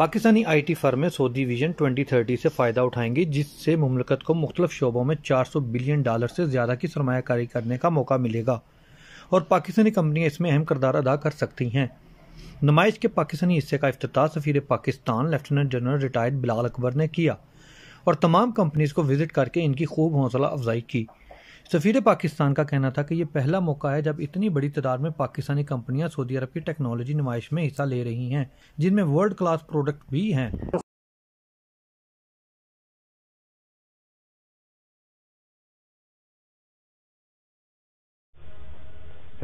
Pakistani IT फर्में Saudi vision 2030 से फ़ायदा उठाएंगी, जिससे मुमलकत को मुख्तलिफ शोबों में $400 बिलियन से ज़्यादा की सरमायाकारी करने का मौका मिलेगा और पाकिस्तानी कंपनियां इसमें अहम किरदार अदा कर सकती हैं। नुमाइश के पाकिस्तानी हिस्से का इफ्तिताह सफ़ीर Pakistan lieutenant general retired Bilal Akbar ने किया और तमाम कंपनीज़ को विज़िट करके इनकी खूब हौसला अफजाई की। सफ़ीर पाकिस्तान का कहना था कि यह पहला मौका है जब इतनी बड़ी तादाद में पाकिस्तानी कंपनियां सऊदी अरब की टेक्नोलॉजी नुमाइश में हिस्सा ले रही हैं, जिनमें वर्ल्ड क्लास प्रोडक्ट भी हैं।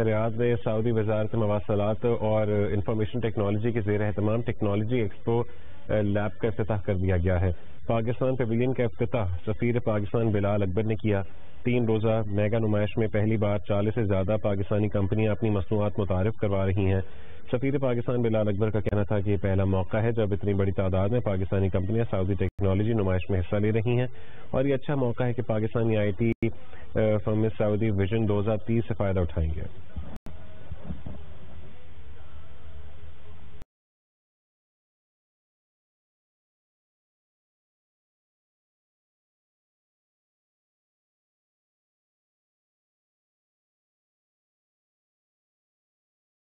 रियाद में सऊदी वजारत मवासलात और इंफॉर्मेशन टेक्नोलॉजी के ज़ेर एहतमाम टेक्नोलॉजी एक्सपो लैब का इफ्तिताह कर दिया गया है। पाकिस्तान पवेलियन का इफ्तिताह सफ़ीर पाकिस्तान बिलाल अकबर ने किया। 3 रोज़ा मेगा नुमाइश में पहली बार 40 से ज़्यादा पाकिस्तानी कंपनियां अपनी मसनूआत मुतारफ़ करवा रही हैं। सफ़ीर पाकिस्तान बिलाल अकबर का कहना था कि यह पहला मौका है जब इतनी बड़ी तादाद में पाकिस्तानी कंपनियां सऊदी टेक्नोलॉजी नुमाइश में हिस्सा ले रही हैं और ये अच्छा मौका है कि पाकिस्तानी IT फर्में सऊदी विजन 2030 से फ़ायदा उठाएंगे।